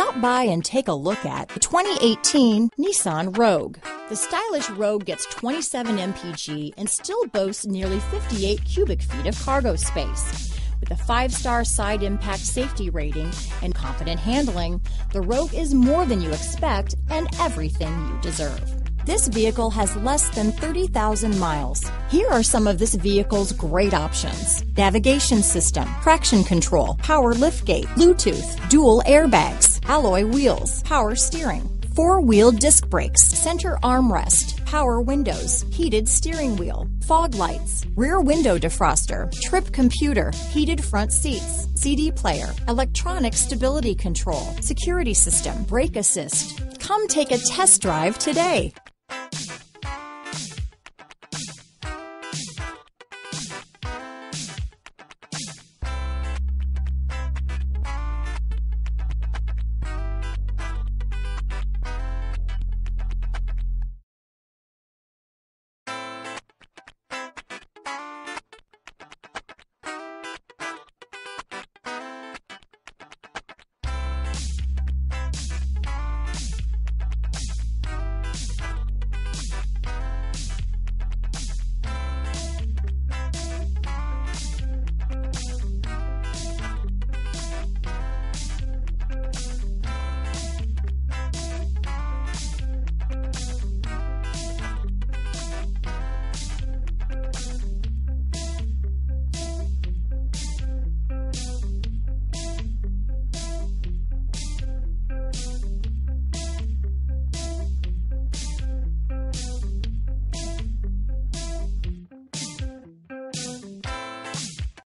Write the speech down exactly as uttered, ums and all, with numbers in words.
Stop by and take a look at the twenty eighteen Nissan Rogue. The stylish Rogue gets twenty-seven M P G and still boasts nearly fifty-eight cubic feet of cargo space. With a five-star side impact safety rating and confident handling, the Rogue is more than you expect and everything you deserve. This vehicle has less than thirty thousand miles. Here are some of this vehicle's great options: navigation system, traction control, power liftgate, Bluetooth, dual airbags, alloy wheels, power steering, four-wheel disc brakes, center armrest, power windows, heated steering wheel, fog lights, rear window defroster, trip computer, heated front seats, C D player, electronic stability control, security system, brake assist. Come take a test drive today.